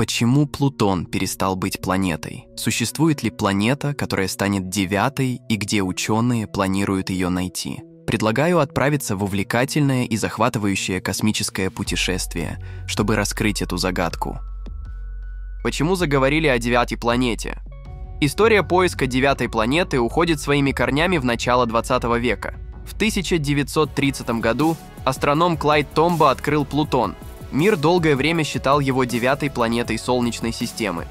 Почему Плутон перестал быть планетой? Существует ли планета, которая станет девятой, и где ученые планируют ее найти? Предлагаю отправиться в увлекательное и захватывающее космическое путешествие, чтобы раскрыть эту загадку. Почему заговорили о девятой планете? История поиска девятой планеты уходит своими корнями в начало 20 века. В 1930 году астроном Клайд Томбо открыл Плутон. Мир долгое время считал его девятой планетой Солнечной системы.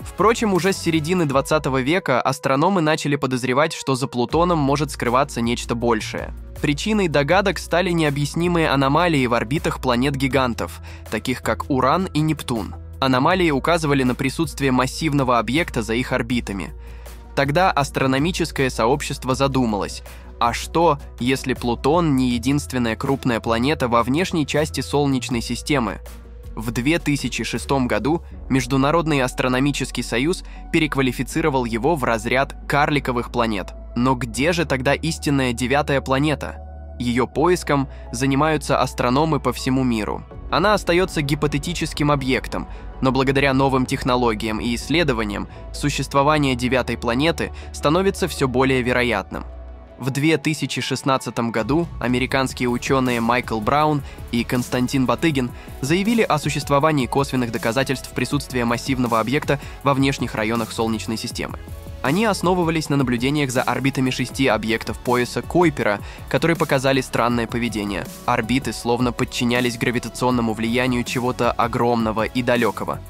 Впрочем, уже с середины 20 века астрономы начали подозревать, что за Плутоном может скрываться нечто большее. Причиной догадок стали необъяснимые аномалии в орбитах планет-гигантов, таких как Уран и Нептун. Аномалии указывали на присутствие массивного объекта за их орбитами. Тогда астрономическое сообщество задумалось, а что, если Плутон не единственная крупная планета во внешней части Солнечной системы? В 2006 году Международный астрономический союз переквалифицировал его в разряд карликовых планет. Но где же тогда истинная девятая планета? Ее поиском занимаются астрономы по всему миру. Она остается гипотетическим объектом, но благодаря новым технологиям и исследованиям существование девятой планеты становится все более вероятным. В 2016 году американские ученые Майкл Браун и Константин Батыгин заявили о существовании косвенных доказательств присутствия массивного объекта во внешних районах Солнечной системы. Они основывались на наблюдениях за орбитами 6 объектов пояса Койпера, которые показали странное поведение. Орбиты словно подчинялись гравитационному влиянию чего-то огромного и далекого.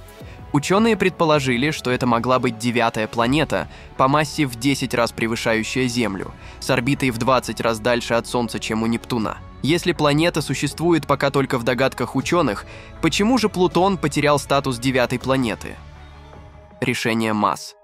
Ученые предположили, что это могла быть девятая планета, по массе в 10 раз превышающая Землю, с орбитой в 20 раз дальше от Солнца, чем у Нептуна. Если планета существует пока только в догадках ученых, почему же Плутон потерял статус девятой планеты? Решение МАС.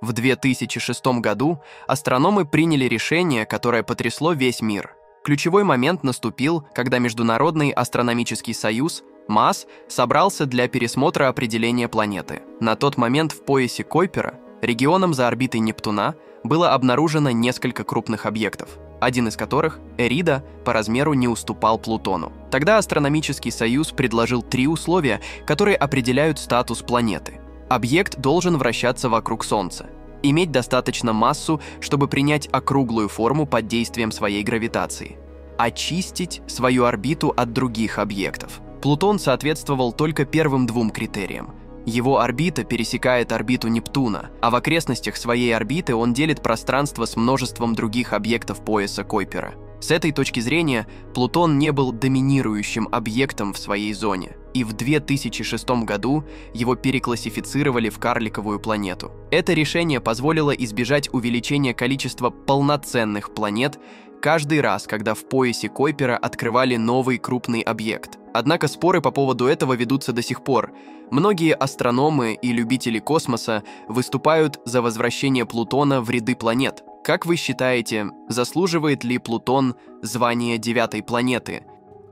В 2006 году астрономы приняли решение, которое потрясло весь мир. Ключевой момент наступил, когда Международный астрономический союз МАС собрался для пересмотра определения планеты. На тот момент в поясе Койпера, регионом за орбитой Нептуна, было обнаружено несколько крупных объектов, один из которых, Эрида, по размеру не уступал Плутону. Тогда астрономический союз предложил 3 условия, которые определяют статус планеты. Объект должен вращаться вокруг Солнца, иметь достаточно массу, чтобы принять округлую форму под действием своей гравитации, очистить свою орбиту от других объектов. Плутон соответствовал только первым 2 критериям. Его орбита пересекает орбиту Нептуна, а в окрестностях своей орбиты он делит пространство с множеством других объектов пояса Койпера. С этой точки зрения Плутон не был доминирующим объектом в своей зоне, и в 2006 году его переклассифицировали в карликовую планету. Это решение позволило избежать увеличения количества полноценных планет каждый раз, когда в поясе Койпера открывали новый крупный объект. Однако споры по поводу этого ведутся до сих пор. Многие астрономы и любители космоса выступают за возвращение Плутона в ряды планет. Как вы считаете, заслуживает ли Плутон звания девятой планеты?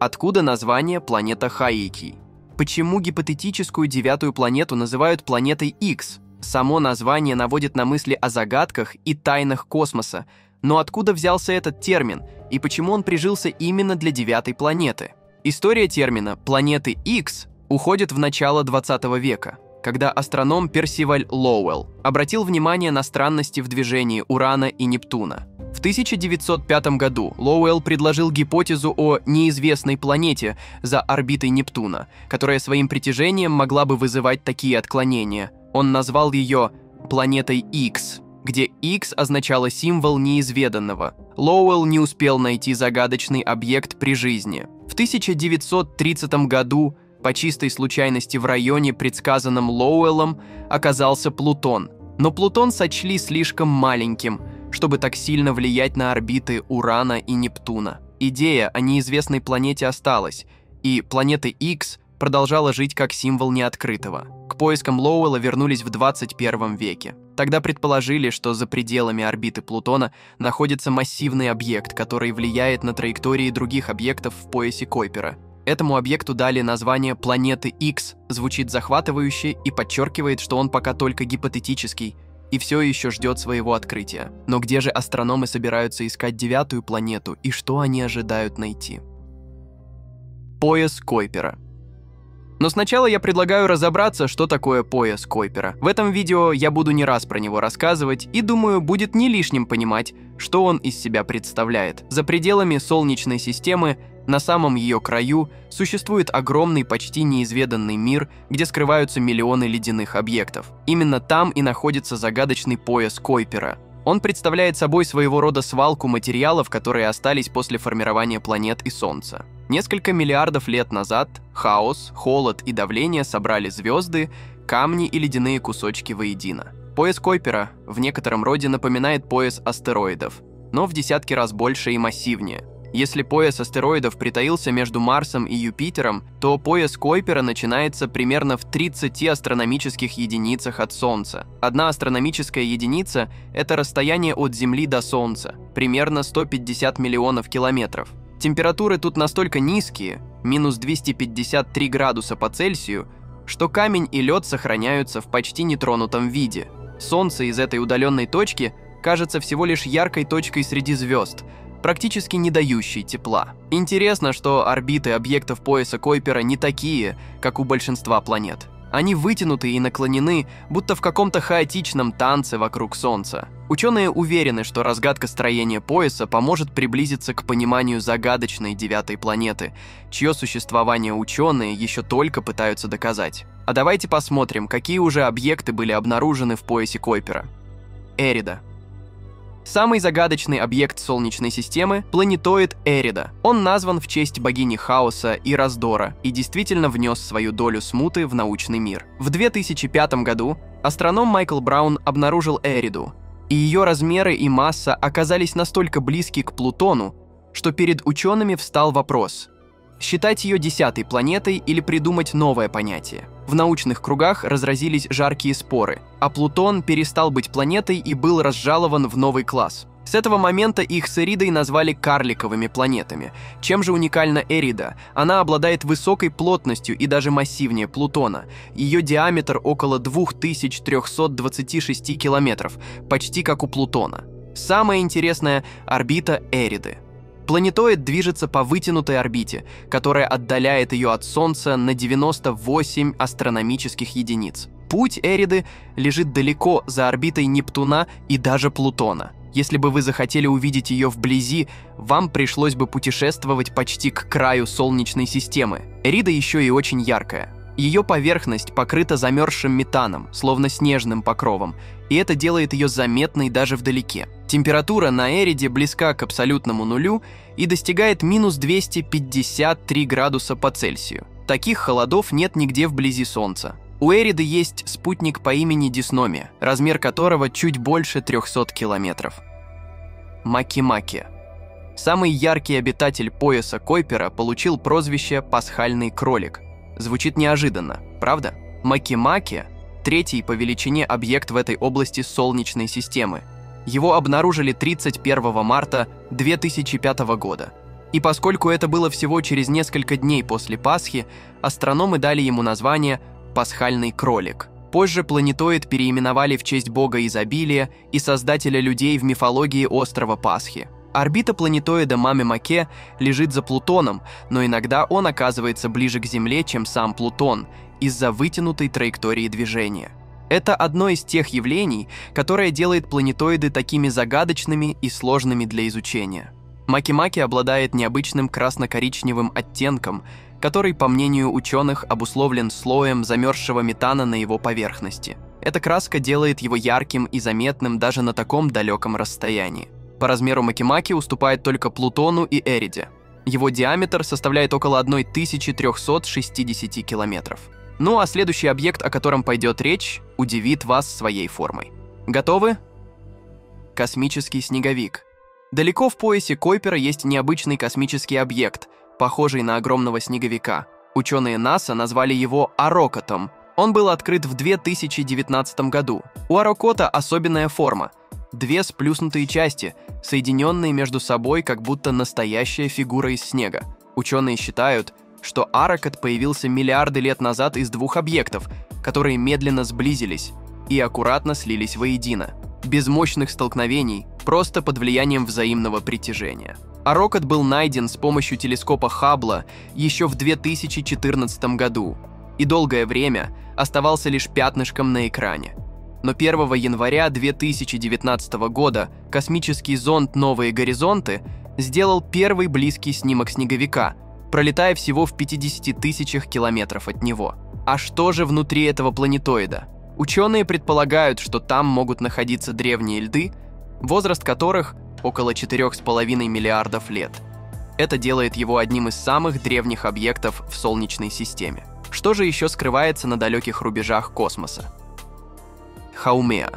Откуда название планета Хияки? Почему гипотетическую девятую планету называют планетой X? Само название наводит на мысли о загадках и тайнах космоса. Но откуда взялся этот термин, и почему он прижился именно для девятой планеты? История термина «планеты X» уходит в начало 20 века, когда астроном Персиваль Лоуэлл обратил внимание на странности в движении Урана и Нептуна. В 1905 году Лоуэлл предложил гипотезу о неизвестной планете за орбитой Нептуна, которая своим притяжением могла бы вызывать такие отклонения. Он назвал ее «планетой X», где X означало символ неизведанного. Лоуэлл не успел найти загадочный объект при жизни. В 1930 году по чистой случайности в районе, предсказанном Лоуэллом, оказался Плутон. Но Плутон сочли слишком маленьким, чтобы так сильно влиять на орбиты Урана и Нептуна. Идея о неизвестной планете осталась, и планета X продолжала жить как символ неоткрытого. К поискам Лоуэлла вернулись в 21 веке. Тогда предположили, что за пределами орбиты Плутона находится массивный объект, который влияет на траектории других объектов в поясе Койпера. Этому объекту дали название «планеты X», звучит захватывающе и подчеркивает, что он пока только гипотетический и все еще ждет своего открытия. Но где же астрономы собираются искать девятую планету и что они ожидают найти? Пояс Койпера. Но сначала я предлагаю разобраться, что такое пояс Койпера. В этом видео я буду не раз про него рассказывать и, думаю, будет не лишним понимать, что он из себя представляет. За пределами Солнечной системы, на самом ее краю, существует огромный, почти неизведанный мир, где скрываются миллионы ледяных объектов. Именно там и находится загадочный пояс Койпера. Он представляет собой своего рода свалку материалов, которые остались после формирования планет и Солнца. Несколько миллиардов лет назад хаос, холод и давление собрали звезды, камни и ледяные кусочки воедино. Пояс Койпера в некотором роде напоминает пояс астероидов, но в десятки раз больше и массивнее. Если пояс астероидов притаился между Марсом и Юпитером, то пояс Койпера начинается примерно в 30 астрономических единицах от Солнца. Одна астрономическая единица — это расстояние от Земли до Солнца, примерно 150 миллионов километров. Температуры тут настолько низкие, минус 253 градуса по Цельсию, что камень и лед сохраняются в почти нетронутом виде. Солнце из этой удаленной точки кажется всего лишь яркой точкой среди звезд, практически не дающей тепла. Интересно, что орбиты объектов пояса Койпера не такие, как у большинства планет. Они вытянуты и наклонены, будто в каком-то хаотичном танце вокруг Солнца. Ученые уверены, что разгадка строения пояса поможет приблизиться к пониманию загадочной девятой планеты, чье существование ученые еще только пытаются доказать. А давайте посмотрим, какие уже объекты были обнаружены в поясе Койпера. Эрида. Самый загадочный объект Солнечной системы — планетоид Эрида. Он назван в честь богини хаоса и раздора и действительно внес свою долю смуты в научный мир. В 2005 году астроном Майкл Браун обнаружил Эриду, и ее размеры и масса оказались настолько близки к Плутону, что перед учеными встал вопрос — считать ее десятой планетой или придумать новое понятие. В научных кругах разразились жаркие споры, а Плутон перестал быть планетой и был разжалован в новый класс. С этого момента их с Эридой назвали карликовыми планетами. Чем же уникальна Эрида? Она обладает высокой плотностью и даже массивнее Плутона. Ее диаметр около 2326 километров, почти как у Плутона. Самое интересное — орбита Эриды. Планетоид движется по вытянутой орбите, которая отдаляет ее от Солнца на 98 астрономических единиц. Путь Эриды лежит далеко за орбитой Нептуна и даже Плутона. Если бы вы захотели увидеть ее вблизи, вам пришлось бы путешествовать почти к краю Солнечной системы. Эрида еще и очень яркая. Ее поверхность покрыта замерзшим метаном, словно снежным покровом, и это делает ее заметной даже вдалеке. Температура на Эриде близка к абсолютному нулю и достигает минус 253 градуса по Цельсию. Таких холодов нет нигде вблизи Солнца. У Эриды есть спутник по имени Дисномия, размер которого чуть больше 300 километров. Макимаки. Самый яркий обитатель пояса Койпера получил прозвище «пасхальный кролик». Звучит неожиданно, правда? Макимаке — третий по величине объект в этой области Солнечной системы. Его обнаружили 31 марта 2005 года. И поскольку это было всего через несколько дней после Пасхи, астрономы дали ему название «пасхальный кролик». Позже планетоид переименовали в честь бога изобилия и создателя людей в мифологии острова Пасхи. Орбита планетоида Макемаке лежит за Плутоном, но иногда он оказывается ближе к Земле, чем сам Плутон, из-за вытянутой траектории движения. Это одно из тех явлений, которое делает планетоиды такими загадочными и сложными для изучения. Макемаке обладает необычным красно-коричневым оттенком, который, по мнению ученых, обусловлен слоем замерзшего метана на его поверхности. Эта краска делает его ярким и заметным даже на таком далеком расстоянии. По размеру Макемаке уступает только Плутону и Эриде. Его диаметр составляет около 1360 километров. Ну а следующий объект, о котором пойдет речь, удивит вас своей формой. Готовы? Космический снеговик. Далеко в поясе Койпера есть необычный космический объект, похожий на огромного снеговика. Ученые НАСА назвали его Арокотом. Он был открыт в 2019 году. У Арокота особенная форма. Две сплюснутые части, соединенные между собой, как будто настоящая фигура из снега. Ученые считают, что Арокот появился миллиарды лет назад из двух объектов, которые медленно сблизились и аккуратно слились воедино, без мощных столкновений, просто под влиянием взаимного притяжения. Арокот был найден с помощью телескопа Хаббла еще в 2014 году. и долгое время оставался лишь пятнышком на экране. Но 1 января 2019 года космический зонд «Новые горизонты» сделал первый близкий снимок снеговика, пролетая всего в 50 тысячах километров от него. А что же внутри этого планетоида? Ученые предполагают, что там могут находиться древние льды, возраст которых около 4,5 миллиардов лет. Это делает его одним из самых древних объектов в Солнечной системе. Что же еще скрывается на далеких рубежах космоса? Хаумеа.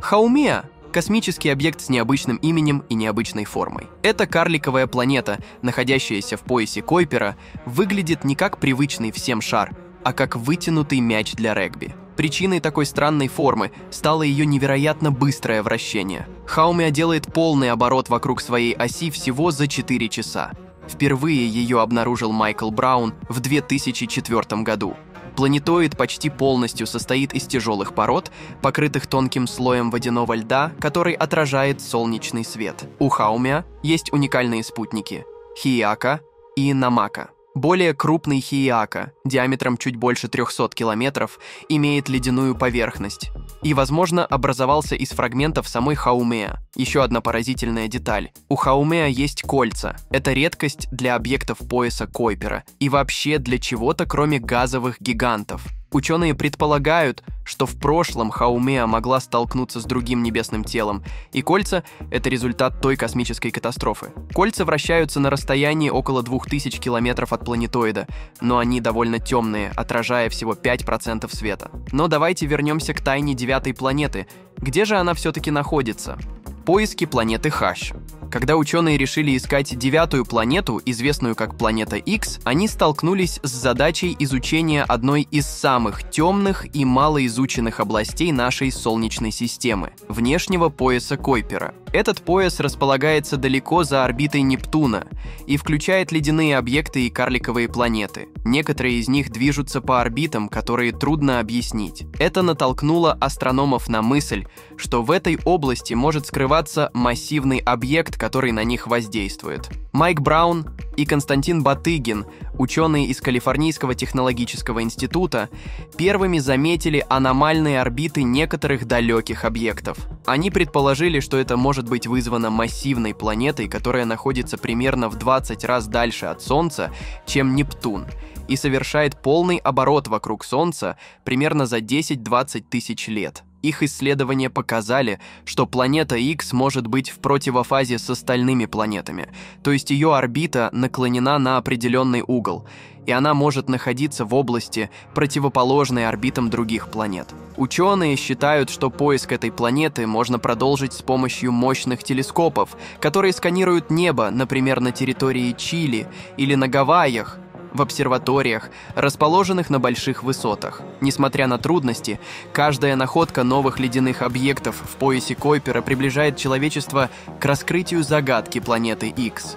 Хаумеа — космический объект с необычным именем и необычной формой. Эта карликовая планета, находящаяся в поясе Койпера, выглядит не как привычный всем шар, а как вытянутый мяч для регби. Причиной такой странной формы стало ее невероятно быстрое вращение. Хаумеа делает полный оборот вокруг своей оси всего за 4 часа. Впервые ее обнаружил Майкл Браун в 2004 году. Планетоид почти полностью состоит из тяжелых пород, покрытых тонким слоем водяного льда, который отражает солнечный свет. У Хаумеа есть уникальные спутники — Хияка и Намака. Более крупный Хияка, диаметром чуть больше 300 километров, имеет ледяную поверхность и, возможно, образовался из фрагментов самой Хаумеа. Еще одна поразительная деталь. У Хаумеа есть кольца. Это редкость для объектов пояса Койпера и вообще для чего-то, кроме газовых гигантов. Ученые предполагают, что в прошлом Хаумеа могла столкнуться с другим небесным телом, и кольца — это результат той космической катастрофы. Кольца вращаются на расстоянии около 2000 километров от планетоида, но они довольно темные, отражая всего 5% света. Но давайте вернемся к тайне девятой планеты. Где же она все-таки находится? Поиски планеты Х. Когда ученые решили искать девятую планету, известную как планета Х, они столкнулись с задачей изучения одной из самых темных и малоизученных областей нашей Солнечной системы — внешнего пояса Койпера. Этот пояс располагается далеко за орбитой Нептуна и включает ледяные объекты и карликовые планеты. Некоторые из них движутся по орбитам, которые трудно объяснить. Это натолкнуло астрономов на мысль, что в этой области может скрываться массивный объект, который на них воздействует. Майк Браун и Константин Батыгин, ученые из Калифорнийского технологического института, первыми заметили аномальные орбиты некоторых далеких объектов. Они предположили, что это может быть вызвано массивной планетой, которая находится примерно в 20 раз дальше от Солнца, чем Нептун, и совершает полный оборот вокруг Солнца примерно за 10-20 тысяч лет. Их исследования показали, что планета Х может быть в противофазе с остальными планетами, то есть ее орбита наклонена на определенный угол, и она может находиться в области, противоположной орбитам других планет. Ученые считают, что поиск этой планеты можно продолжить с помощью мощных телескопов, которые сканируют небо, например, на территории Чили или на Гавайях, в обсерваториях, расположенных на больших высотах. Несмотря на трудности, каждая находка новых ледяных объектов в поясе Койпера приближает человечество к раскрытию загадки планеты Х.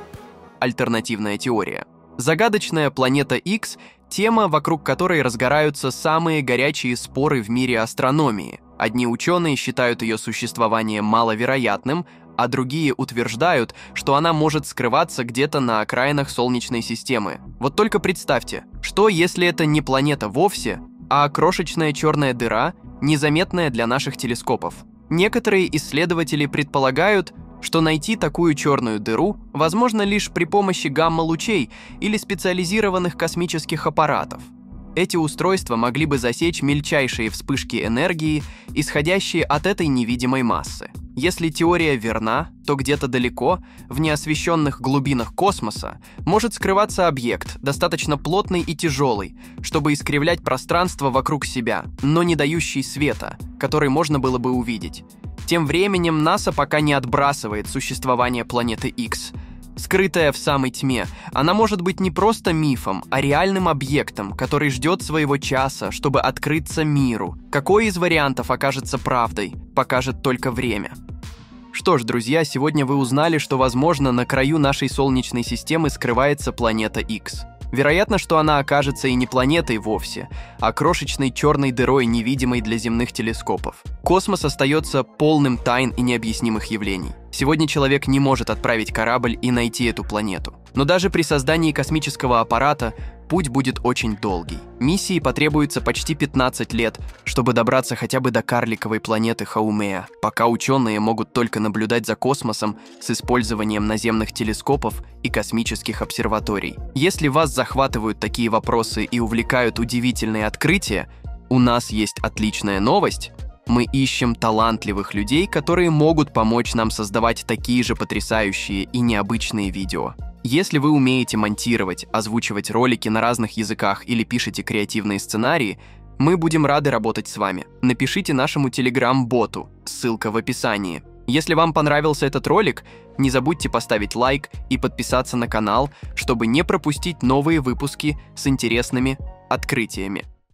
Альтернативная теория. Загадочная планета Х — тема, вокруг которой разгораются самые горячие споры в мире астрономии. Одни ученые считают ее существование маловероятным, а другие утверждают, что она может скрываться где-то на окраинах Солнечной системы. Вот только представьте, что если это не планета вовсе, а крошечная черная дыра, незаметная для наших телескопов? Некоторые исследователи предполагают, что найти такую черную дыру возможно лишь при помощи гамма-лучей или специализированных космических аппаратов. Эти устройства могли бы засечь мельчайшие вспышки энергии, исходящие от этой невидимой массы. Если теория верна, то где-то далеко, в неосвещенных глубинах космоса, может скрываться объект, достаточно плотный и тяжелый, чтобы искривлять пространство вокруг себя, но не дающий света, который можно было бы увидеть. Тем временем НАСА пока не отбрасывает существование планеты Х. Скрытая в самой тьме, она может быть не просто мифом, а реальным объектом, который ждет своего часа, чтобы открыться миру. Какой из вариантов окажется правдой, покажет только время. Что ж, друзья, сегодня вы узнали, что, возможно, на краю нашей Солнечной системы скрывается планета Х. Вероятно, что она окажется и не планетой вовсе, а крошечной черной дырой, невидимой для земных телескопов. Космос остается полным тайн и необъяснимых явлений. Сегодня человек не может отправить корабль и найти эту планету. Но даже при создании космического аппарата путь будет очень долгий. Миссии потребуется почти 15 лет, чтобы добраться хотя бы до карликовой планеты Хаумеа, пока ученые могут только наблюдать за космосом с использованием наземных телескопов и космических обсерваторий. Если вас захватывают такие вопросы и увлекают удивительные открытия, у нас есть отличная новость. Мы ищем талантливых людей, которые могут помочь нам создавать такие же потрясающие и необычные видео. Если вы умеете монтировать, озвучивать ролики на разных языках или пишете креативные сценарии, мы будем рады работать с вами. Напишите нашему Telegram-боту, ссылка в описании. Если вам понравился этот ролик, не забудьте поставить лайк и подписаться на канал, чтобы не пропустить новые выпуски с интересными открытиями.